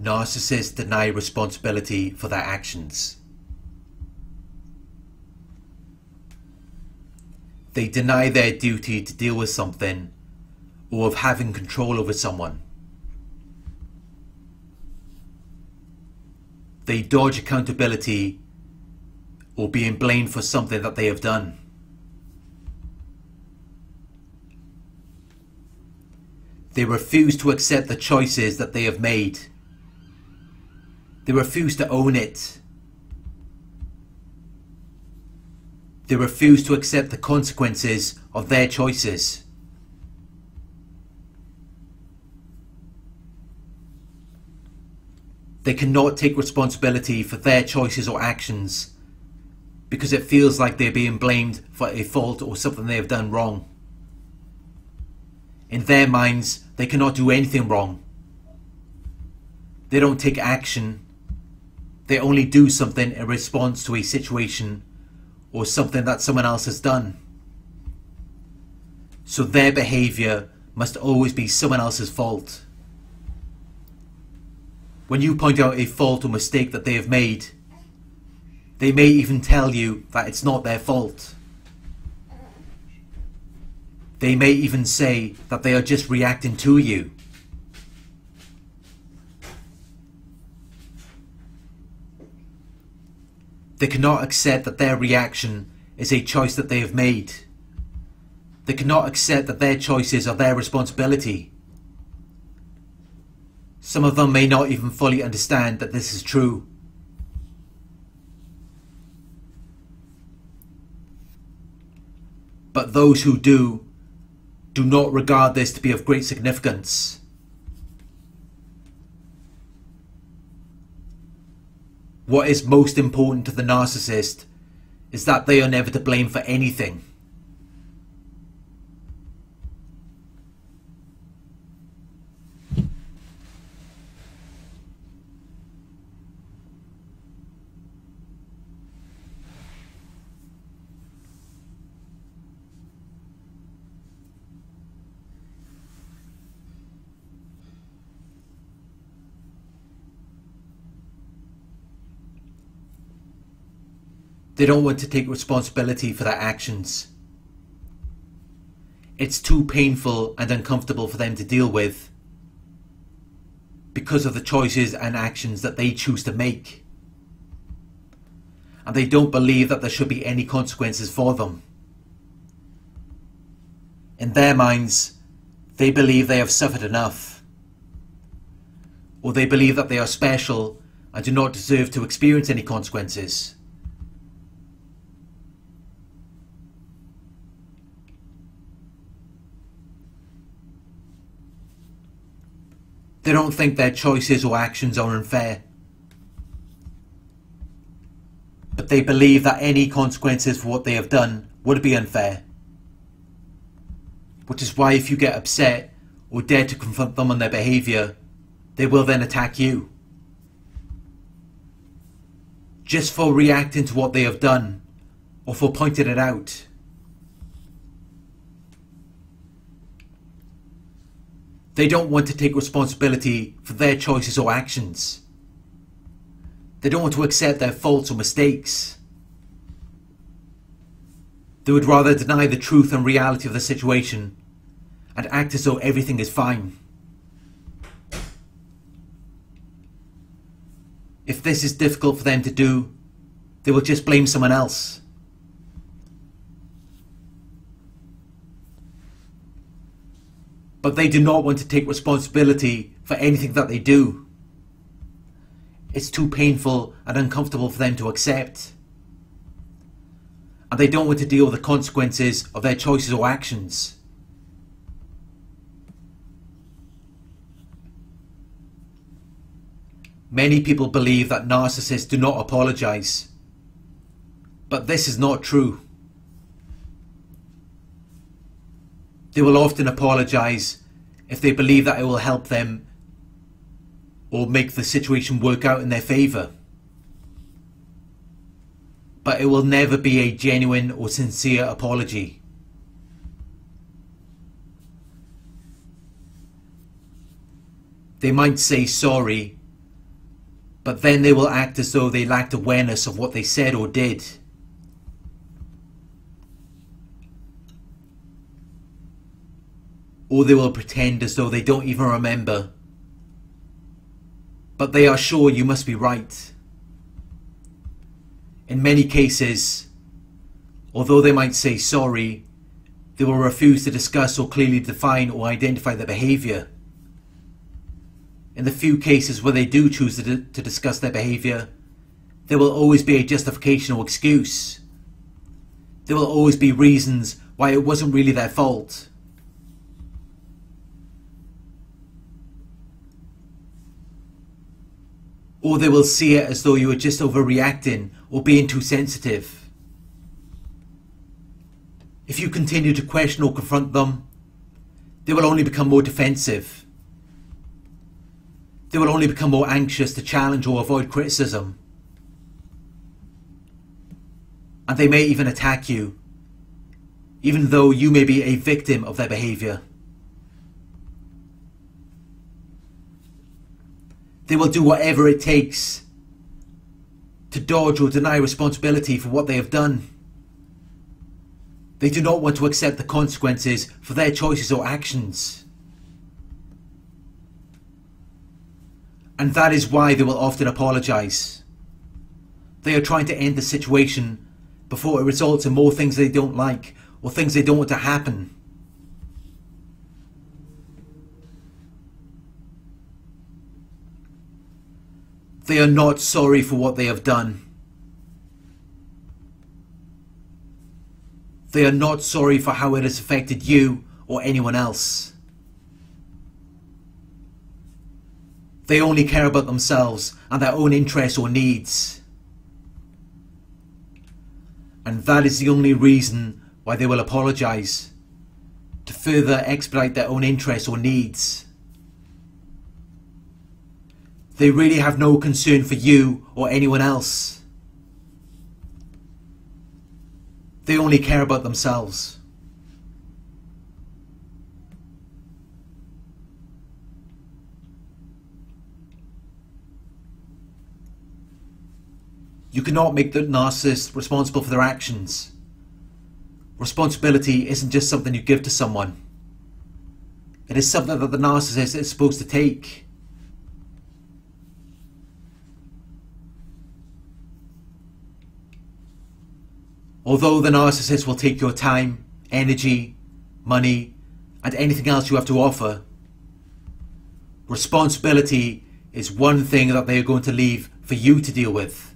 Narcissists deny responsibility for their actions. They deny their duty to deal with something or of having control over someone. They dodge accountability or being blamed for something that they have done. They refuse to accept the choices that they have made. They refuse to own it. They refuse to accept the consequences of their choices. They cannot take responsibility for their choices or actions because it feels like they're being blamed for a fault or something they have done wrong. In their minds, they cannot do anything wrong. They don't take action. They only do something in response to a situation or something that someone else has done. So their behavior must always be someone else's fault. When you point out a fault or mistake that they have made, they may even tell you that it's not their fault. They may even say that they are just reacting to you. They cannot accept that their reaction is a choice that they have made. They cannot accept that their choices are their responsibility. Some of them may not even fully understand that this is true. But those who do not regard this to be of great significance. What is most important to the narcissist is that they are never to blame for anything. They don't want to take responsibility for their actions. It's too painful and uncomfortable for them to deal with because of the choices and actions that they choose to make. And they don't believe that there should be any consequences for them. In their minds, they believe they have suffered enough, or they believe that they are special and do not deserve to experience any consequences. They don't think their choices or actions are unfair. But they believe that any consequences for what they have done would be unfair. Which is why if you get upset or dare to confront them on their behavior, they will then attack you. Just for reacting to what they have done or for pointing it out. They don't want to take responsibility for their choices or actions. They don't want to accept their faults or mistakes. They would rather deny the truth and reality of the situation and act as though everything is fine. If this is difficult for them to do, they will just blame someone else. But they do not want to take responsibility for anything that they do. It's too painful and uncomfortable for them to accept. And they don't want to deal with the consequences of their choices or actions. Many people believe that narcissists do not apologize, but this is not true. They will often apologize if they believe that it will help them or make the situation work out in their favor. But it will never be a genuine or sincere apology. They might say sorry, but then they will act as though they lacked awareness of what they said or did. Or they will pretend as though they don't even remember, but they are sure you must be right. In many cases, although they might say sorry, they will refuse to discuss or clearly define or identify their behaviour. In the few cases where they do choose to discuss their behaviour, there will always be a justification or excuse. There will always be reasons why it wasn't really their fault. Or they will see it as though you are just overreacting or being too sensitive. If you continue to question or confront them, they will only become more defensive. They will only become more anxious to challenge or avoid criticism. And they may even attack you, even though you may be a victim of their behaviour. They will do whatever it takes to dodge or deny responsibility for what they have done. They do not want to accept the consequences for their choices or actions. And that is why they will often apologise. They are trying to end the situation before it results in more things they don't like or things they don't want to happen. They are not sorry for what they have done. They are not sorry for how it has affected you or anyone else. They only care about themselves and their own interests or needs. And that is the only reason why they will apologise, to further expedite their own interests or needs. They really have no concern for you or anyone else. They only care about themselves. You cannot make the narcissist responsible for their actions. Responsibility isn't just something you give to someone. It is something that the narcissist is supposed to take. Although the narcissist will take your time, energy, money, and anything else you have to offer, responsibility is one thing that they are going to leave for you to deal with.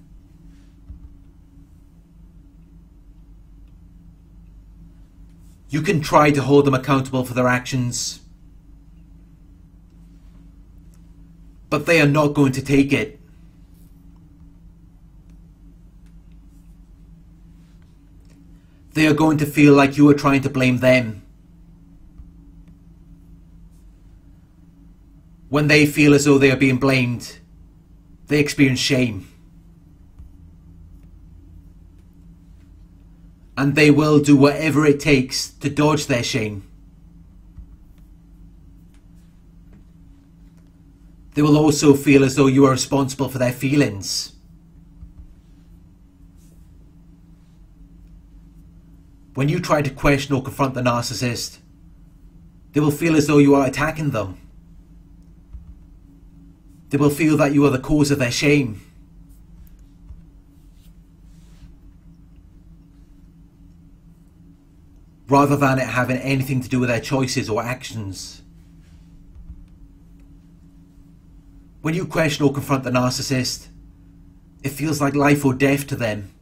You can try to hold them accountable for their actions, but they are not going to take it. They are going to feel like you are trying to blame them, when they feel as though they are being blamed. They experience shame, and they will do whatever it takes to dodge their shame. They will also feel as though you are responsible for their feelings. When you try to question or confront the narcissist, they will feel as though you are attacking them. They will feel that you are the cause of their shame. Rather than it having anything to do with their choices or actions. When you question or confront the narcissist, it feels like life or death to them.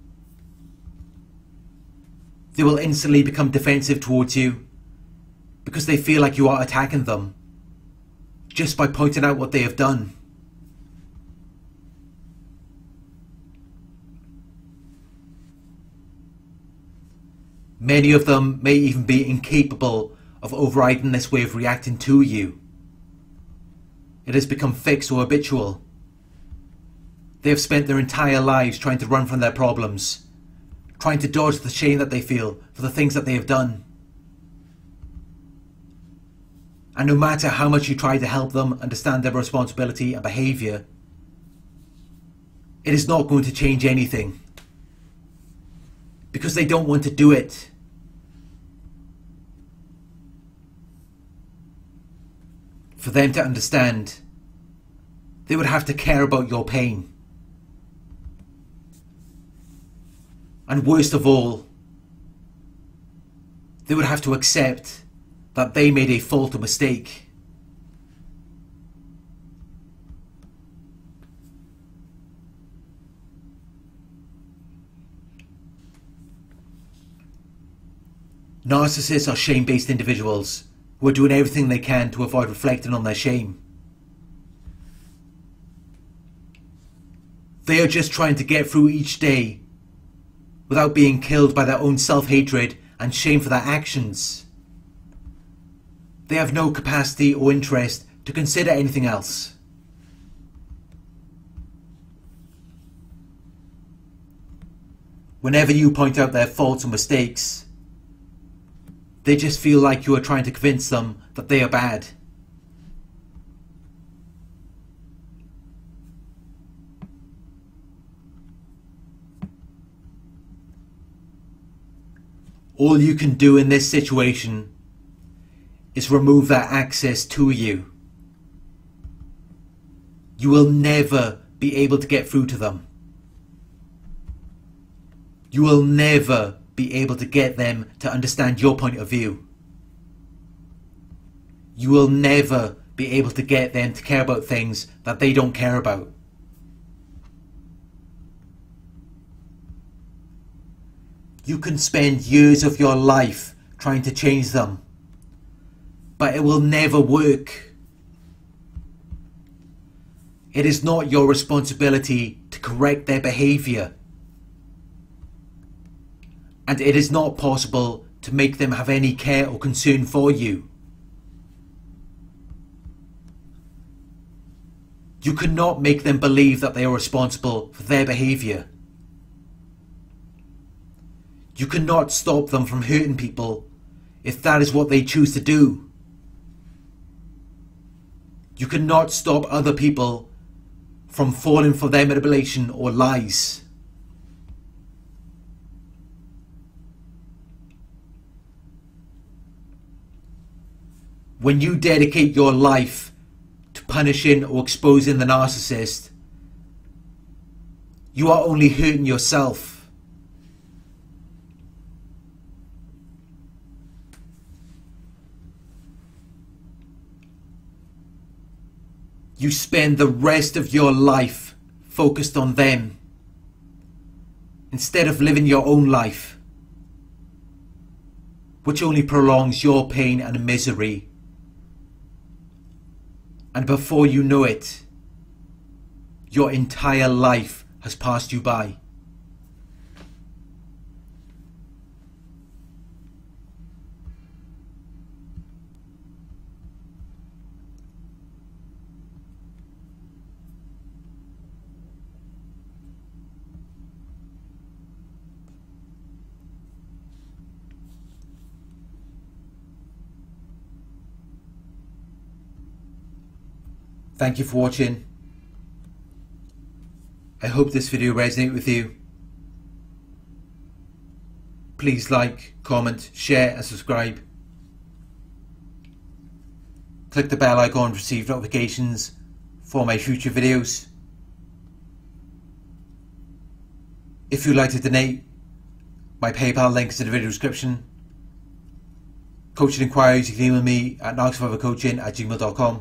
They will instantly become defensive towards you, because they feel like you are attacking them, just by pointing out what they have done. Many of them may even be incapable of overriding this way of reacting to you. It has become fixed or habitual. They have spent their entire lives trying to run from their problems, trying to dodge the shame that they feel for the things that they have done. And no matter how much you try to help them understand their responsibility and behaviour, it is not going to change anything, because they don't want to do it. For them to understand, they would have to care about your pain. And worst of all, they would have to accept that they made a fault or mistake. Narcissists are shame-based individuals who are doing everything they can to avoid reflecting on their shame. They are just trying to get through each day without being killed by their own self-hatred and shame for their actions. They have no capacity or interest to consider anything else. Whenever you point out their faults or mistakes, they just feel like you are trying to convince them that they are bad. All you can do in this situation is remove their access to you. You will never be able to get through to them. You will never be able to get them to understand your point of view. You will never be able to get them to care about things that they don't care about. You can spend years of your life trying to change them, but it will never work. It is not your responsibility to correct their behavior. And it is not possible to make them have any care or concern for you. You cannot make them believe that they are responsible for their behavior. You cannot stop them from hurting people if that is what they choose to do. You cannot stop other people from falling for their manipulation or lies. When you dedicate your life to punishing or exposing the narcissist, you are only hurting yourself. You spend the rest of your life focused on them, instead of living your own life, which only prolongs your pain and misery. And before you know it, your entire life has passed you by. Thank you for watching. I hope this video resonated with you. Please like, comment, share and subscribe. Click the bell icon to receive notifications for my future videos. If you'd like to donate, my PayPal link is in the video description. Coaching inquiries, you can email me at narcsurvivorcoaching@gmail.com.